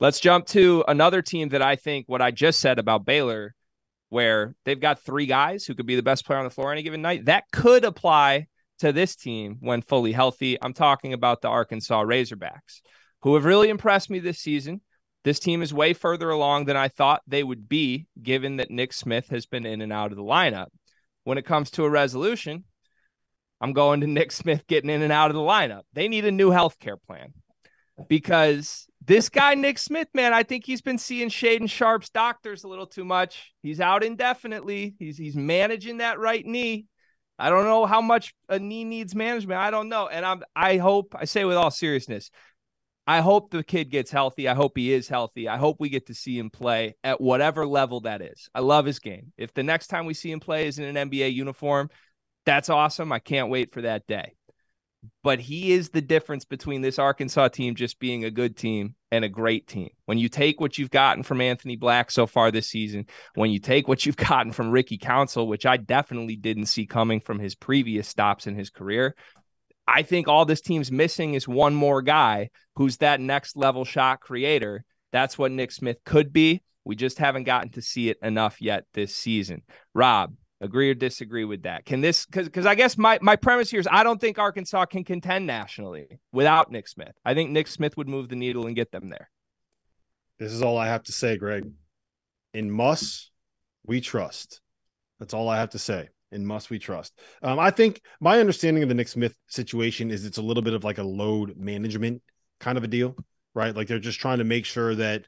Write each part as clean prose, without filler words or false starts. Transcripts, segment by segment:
Let's jump to another team that I think what I just said about Baylor, where they've got three guys who could be the best player on the floor any given night. That could apply to this team when fully healthy. I'm talking about the Arkansas Razorbacks, who have really impressed me this season. This team is way further along than I thought they would be, given that Nick Smith has been in and out of the lineup. When it comes to a resolution, I'm going to Nick Smith getting in and out of the lineup. They need a new healthcare plan, because this guy, Nick Smith, man, I think he's been seeing Shaden Sharpe's doctors a little too much. He's out indefinitely. He's managing that right knee. I don't know how much a knee needs management. I don't know. And I hope, I say with all seriousness, I hope the kid gets healthy. I hope he is healthy. I hope we get to see him play at whatever level that is. I love his game. If the next time we see him play is in an NBA uniform, that's awesome. I can't wait for that day. But he is the difference between this Arkansas team just being a good team and a great team. When you take what you've gotten from Anthony Black so far this season, when you take what you've gotten from Ricky Council, which I definitely didn't see coming from his previous stops in his career, I think all this team's missing is one more guy who's that next level shot creator. That's what Nick Smith could be. We just haven't gotten to see it enough yet this season. Rob, agree or disagree with that? Can this, because I guess my premise here is I don't think Arkansas can contend nationally without Nick Smith. I think Nick Smith would move the needle and get them there. This is all I have to say, Greg. In Muss, we trust. That's all I have to say. In Muss, we trust. I think my understanding of the Nick Smith situation is it's a little bit of like a load management kind of a deal, right? Like they're just trying to make sure that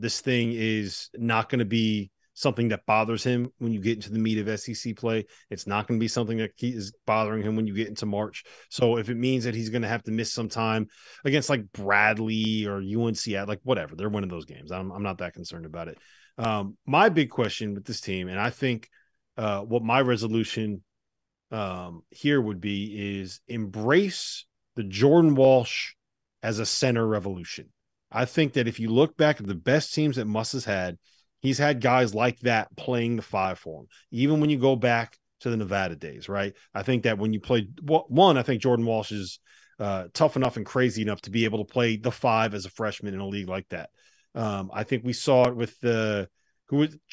this thing is not going to be something that bothers him when you get into the meat of SEC play. It's not going to be something that is bothering him when you get into March. So if it means that he's going to have to miss some time against like Bradley or UNC, like whatever, they're winning those games. I'm not that concerned about it. My big question with this team, and I think what my resolution here would be, is embrace the Jordan Walsh as a center revolution. I think that if you look back at the best teams that Muss has had, he's had guys like that playing the five for him, even when you go back to the Nevada days, right? I think that when you play one, I think Jordan Walsh is tough enough and crazy enough to be able to play the five as a freshman in a league like that. I think we saw it with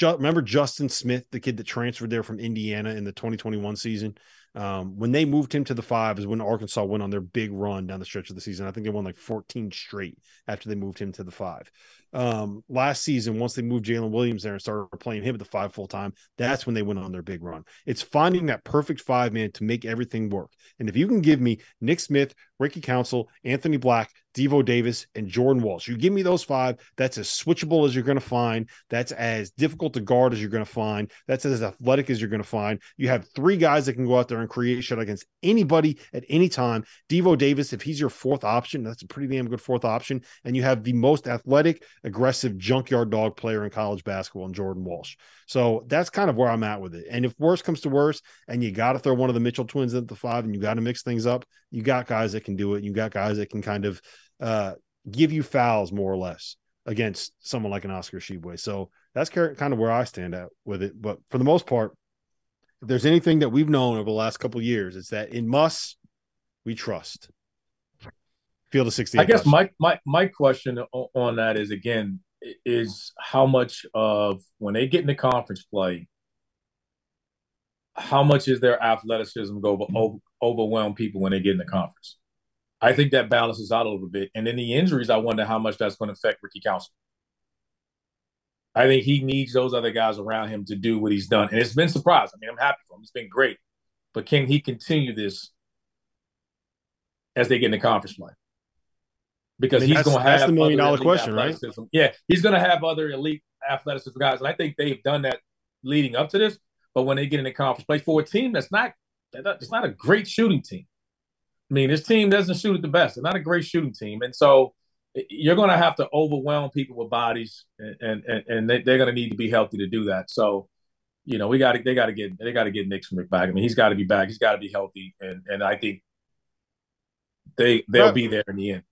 remember Justin Smith, the kid that transferred there from Indiana in the 2021 season. When they moved him to the five is when Arkansas went on their big run down the stretch of the season. I think they won like 14 straight after they moved him to the five. Last season, once they moved Jalen Williams there and started playing him at the five full time, that's when they went on their big run. It's finding that perfect five man to make everything work. And if you can give me Nick Smith, Ricky Council, Anthony Black, Devo Davis, and Jordan Walsh, you give me those five, that's as switchable as you're going to find. That's as difficult to guard as you're going to find. That's as athletic as you're going to find. You have three guys that can go out there and create shot against anybody at any time. Devo Davis, if he's your fourth option, that's a pretty damn good fourth option. And you have the most athletic, aggressive junkyard dog player in college basketball in Jordan Walsh. So that's kind of where I'm at with it. And if worse comes to worse, and you got to throw one of the Mitchell twins at the five and you got to mix things up, you got guys that can do it. You got guys that can kind of give you fouls more or less against someone like an Oscar Sheebwe. So that's kind of where I stand at with it. But for the most part, if there's anything that we've known over the last couple of years, it's that in Muss, we trust. Field of 68. I guess my question on that is, again, is how much of, when they get into conference play, how much is their athleticism go overwhelm people when they get into conference? I think that balances out a little bit. And then the injuries, I wonder how much that's going to affect Ricky Council. I think he needs those other guys around him to do what he's done. And it's been surprising. I mean, I'm happy for him. It's been great. But can he continue this as they get in the conference play? Because he's going to have – that's the million-dollar question, right? Yeah, he's going to have other elite athleticism guys. And I think they've done that leading up to this. But when they get in the conference play for a team that's not a great shooting team. I mean, this team doesn't shoot at the best. They're not a great shooting team. And so you're going to have to overwhelm people with bodies, and they're going to need to be healthy to do that. So, you know, they got to get Nick Smith back. I mean, he's got to be back. He's got to be healthy. And I think they'll be there in the end.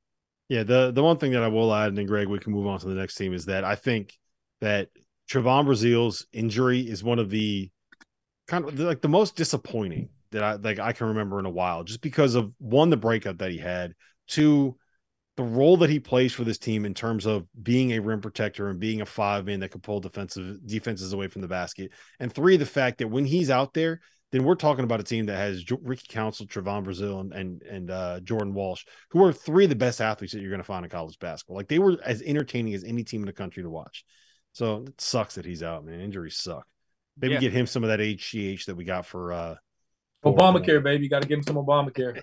Yeah. The one thing that I will add, and then Greg, we can move on to the next team, is that I think that Trevon Brazile's injury is one of the kind of like the most disappointing that I can remember in a while, just because of one, the breakout that he had, two, the role that he plays for this team in terms of being a rim protector and being a five-man that can pull defenses away from the basket. And three, the fact that when he's out there, then we're talking about a team that has Ricky Council, Trevon Brazile, and Jordan Walsh, who are three of the best athletes that you're going to find in college basketball. Like, they were as entertaining as any team in the country to watch. So it sucks that he's out, man. Injuries suck. Maybe get him some of that HGH that we got for Obamacare, baby. You got to give him some Obamacare.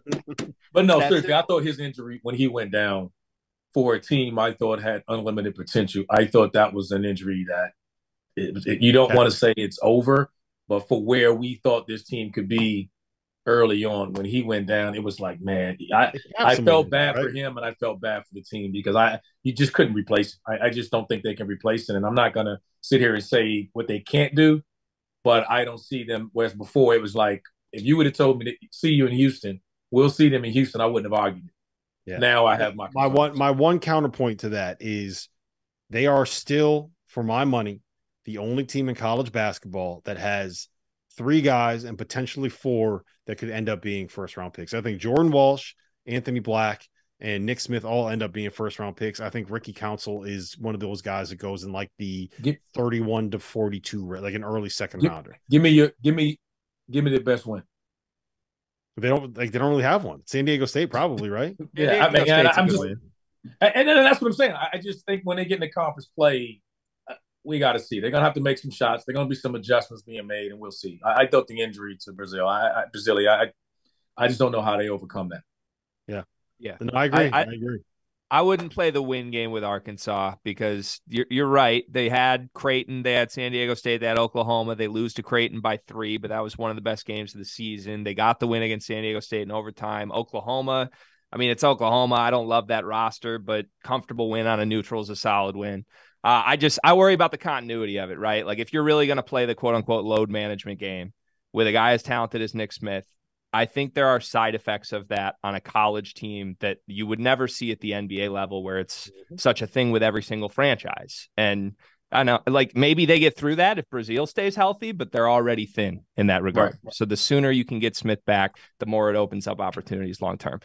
But no, seriously, I thought his injury, when he went down for a team, I thought had unlimited potential. I thought that was an injury that you don't want to say it's over, but for where we thought this team could be early on, when he went down, it was like, man, I felt bad for him, and I felt bad for the team because you just couldn't replace him. I just don't think they can replace him, and I'm not going to sit here and say what they can't do, but I don't see them, whereas before it was like, if you would have told me to see you in Houston, we'll see them in Houston, I wouldn't have argued. Yeah. Now I have my one counterpoint to that is they are still, for my money, the only team in college basketball that has three guys and potentially four that could end up being first-round picks. I think Jordan Walsh, Anthony Black, and Nick Smith all end up being first-round picks. I think Ricky Council is one of those guys that goes in like the 31 to 42, like an early second rounder. Give me the best one. They don't really have one. San Diego State probably, right? Yeah, I mean, and that's what I'm saying. I just think when they get in the conference play, we got to see. They're gonna have to make some shots. They're gonna be some adjustments being made, and we'll see. I thought the injury to Brazile, I just don't know how they overcome that. Yeah. No, I agree. I agree. I wouldn't play the win game with Arkansas because you're right. They had Creighton, they had San Diego State, they had Oklahoma. They lose to Creighton by 3, but that was one of the best games of the season. They got the win against San Diego State in overtime. Oklahoma, I mean, it's Oklahoma. I don't love that roster, but comfortable win on a neutral is a solid win. I worry about the continuity of it, right? Like if you're really going to play the quote unquote load management game with a guy as talented as Nick Smith, I think there are side effects of that on a college team that you would never see at the NBA level where it's such a thing with every single franchise. And I know, like, maybe they get through that if Brazile stays healthy, but they're already thin in that regard. Right. So the sooner you can get Smith back, the more it opens up opportunities long term.